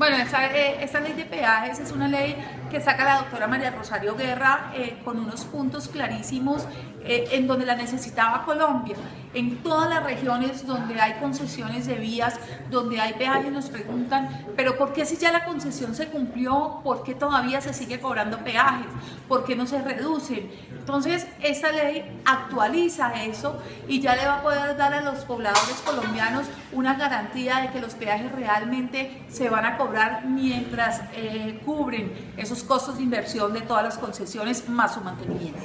Bueno, esa ley de peajes es una ley que saca la doctora María Rosario Guerra con unos puntos clarísimos en donde la necesitaba Colombia. En todas las regiones donde hay concesiones de vías, donde hay peajes, nos preguntan, pero ¿por qué si ya la concesión se cumplió, por qué todavía se sigue cobrando peajes? ¿Por qué no se reducen? Entonces, esta ley actualiza eso y ya le va a poder dar a los pobladores colombianos una garantía de que los peajes realmente se van a cobrar mientras cubren esos costos de inversión de todas las concesiones más su mantenimiento.